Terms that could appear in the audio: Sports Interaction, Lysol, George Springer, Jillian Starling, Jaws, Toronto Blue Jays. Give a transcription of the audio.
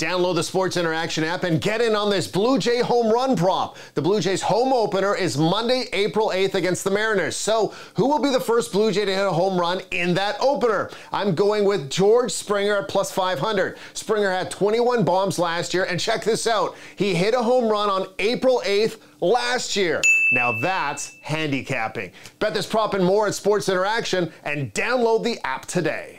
Download the Sports Interaction app and get in on this Blue Jay home run prop. The Blue Jays home opener is Monday, April 8th against the Mariners. So who will be the first Blue Jay to hit a home run in that opener? I'm going with George Springer at +500. Springer had 21 bombs last year, and check this out. He hit a home run on April 8th last year. Now that's handicapping. Bet this prop and more at Sports Interaction and download the app today.